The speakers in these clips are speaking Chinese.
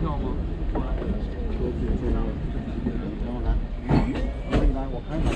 票吗？然后来，我看看。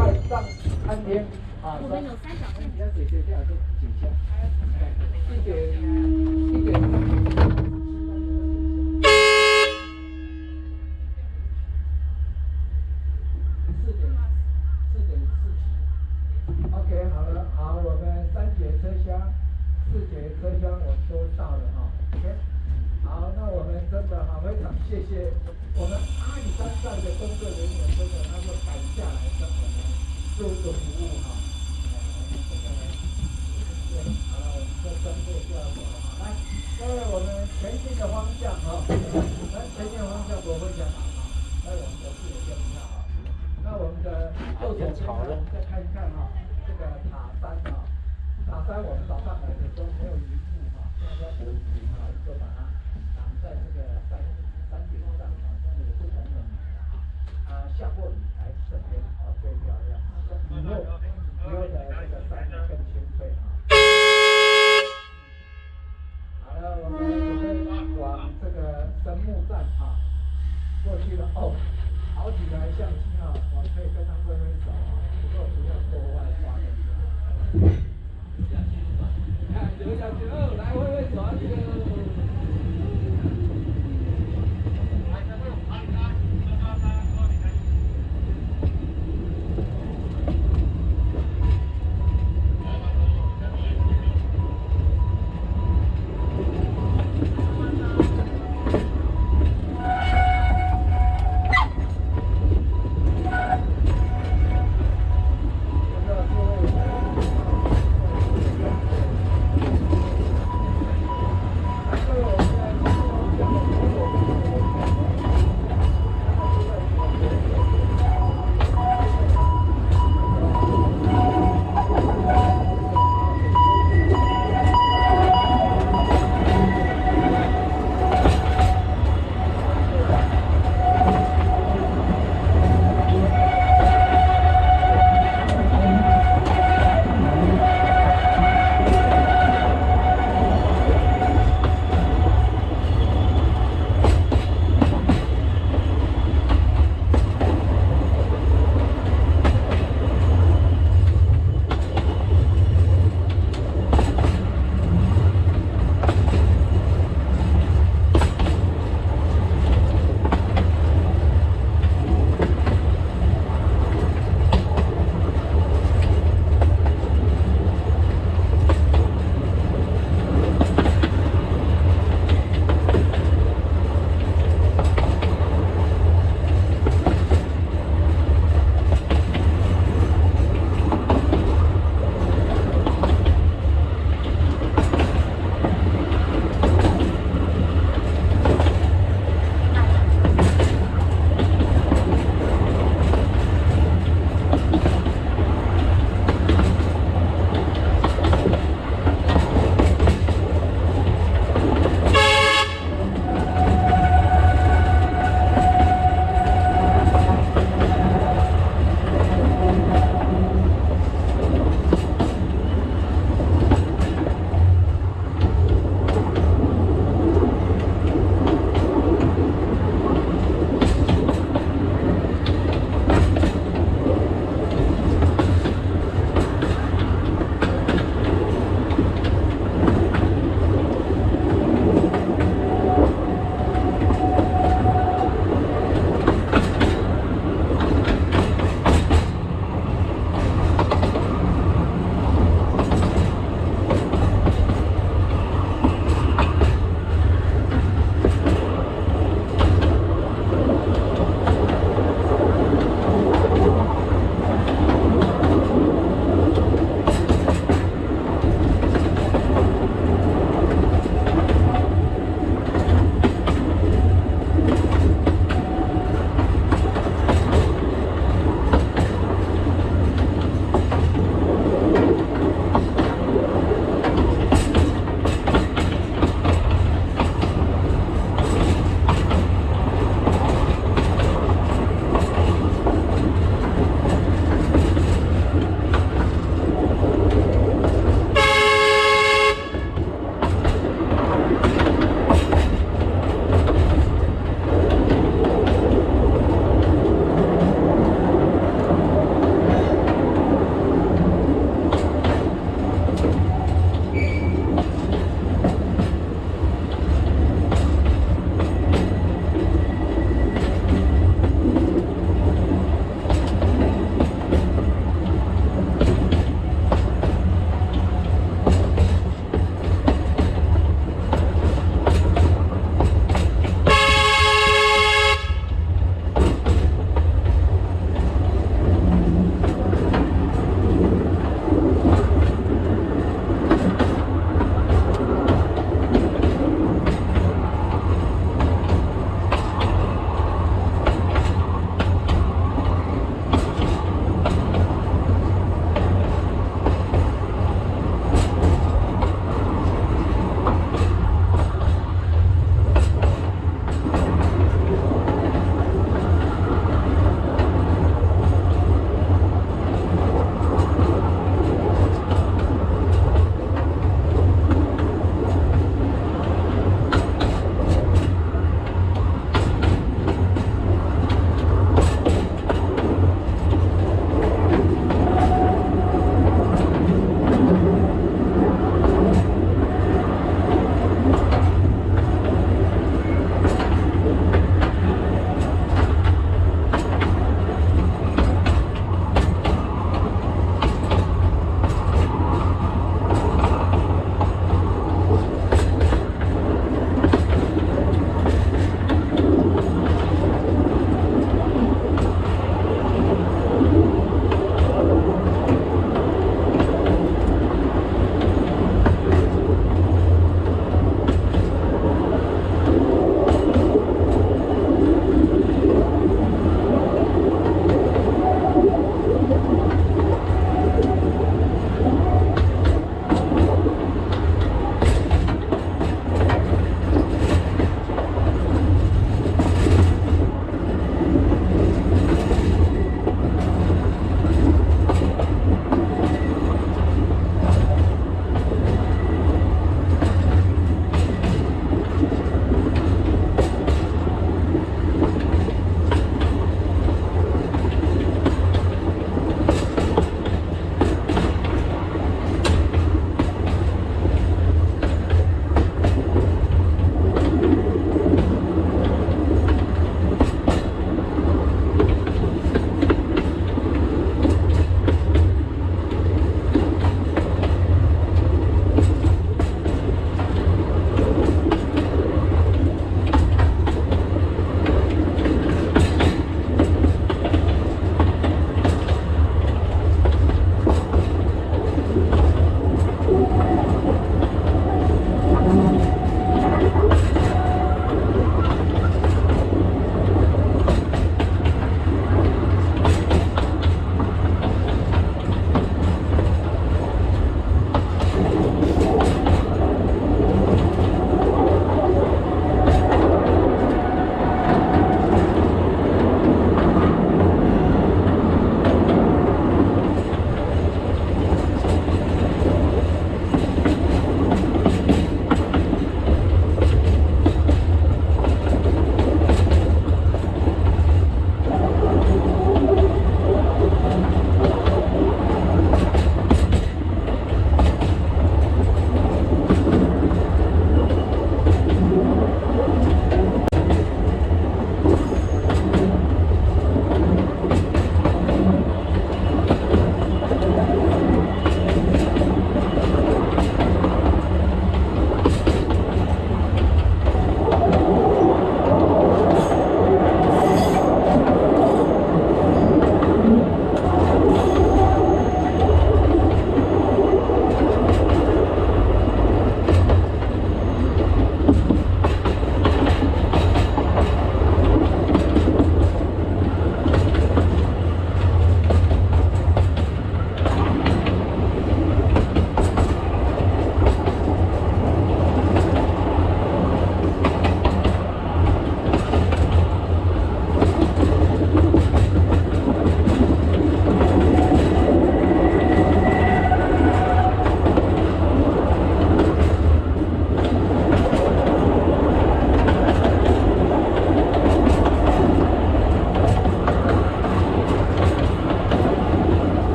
拜上参天啊。我们有三小问题。一点。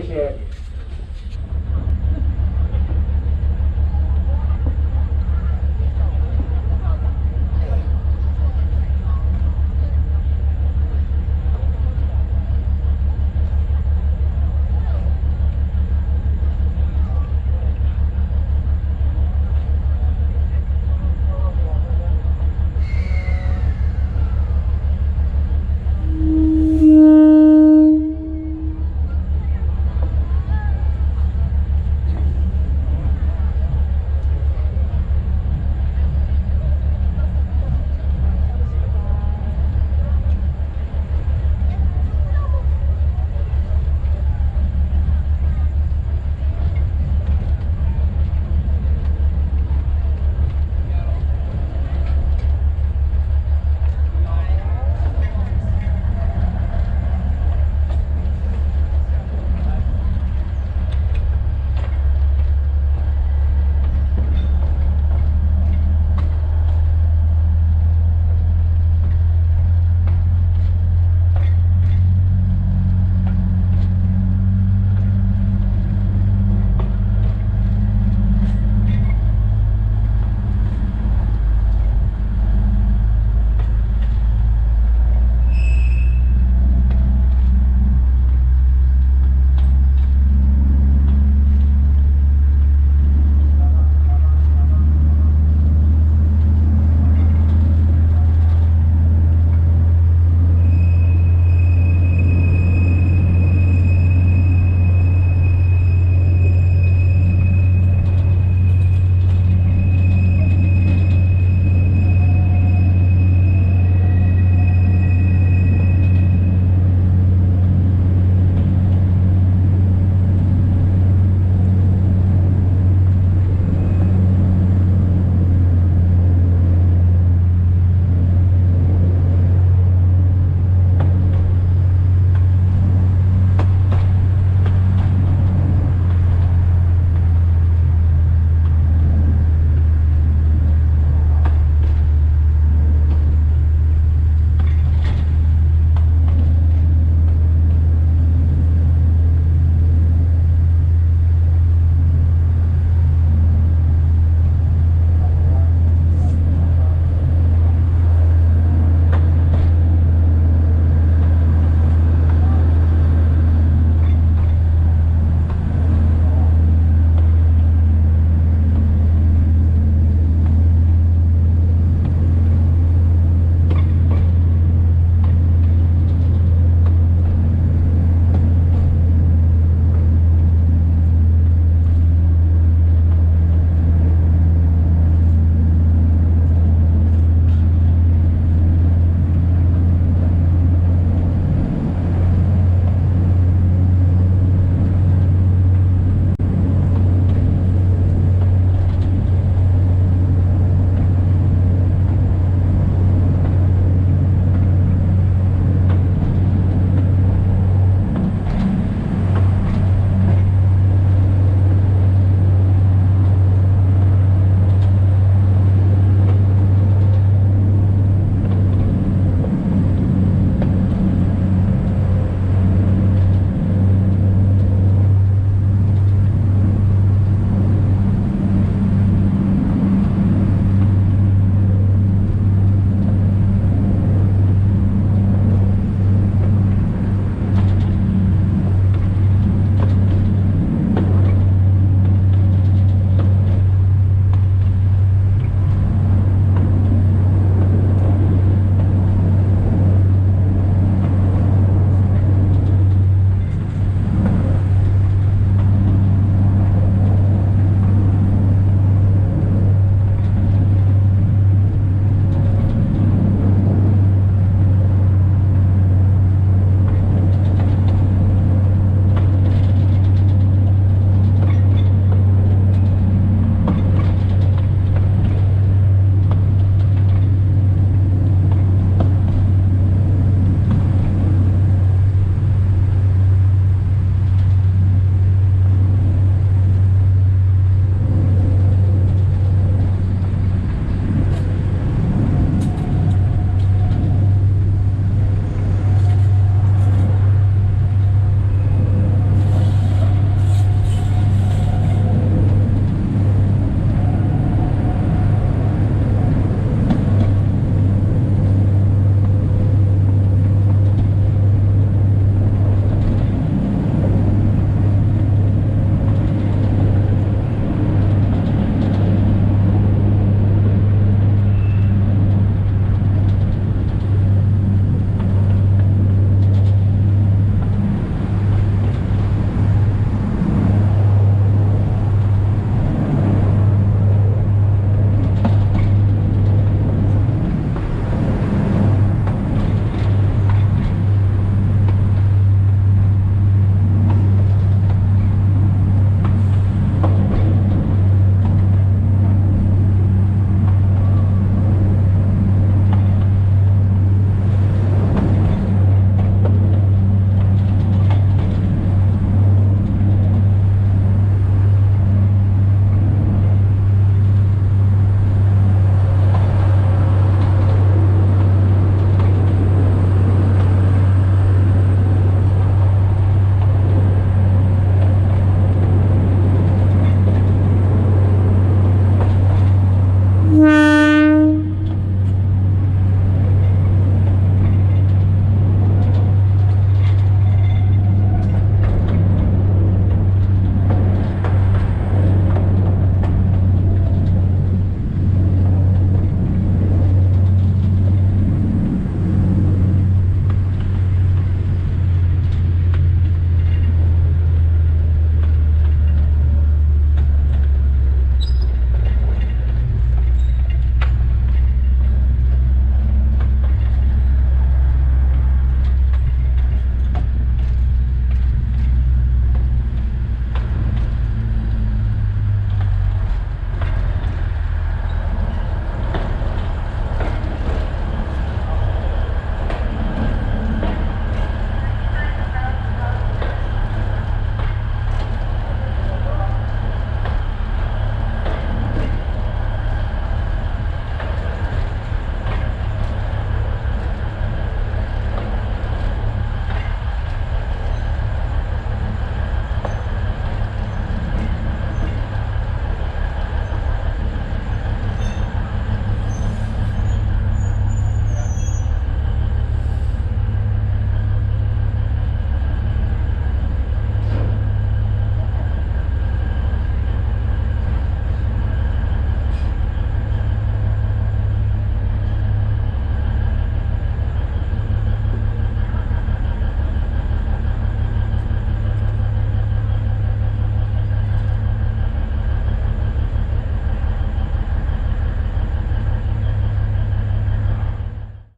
谢谢。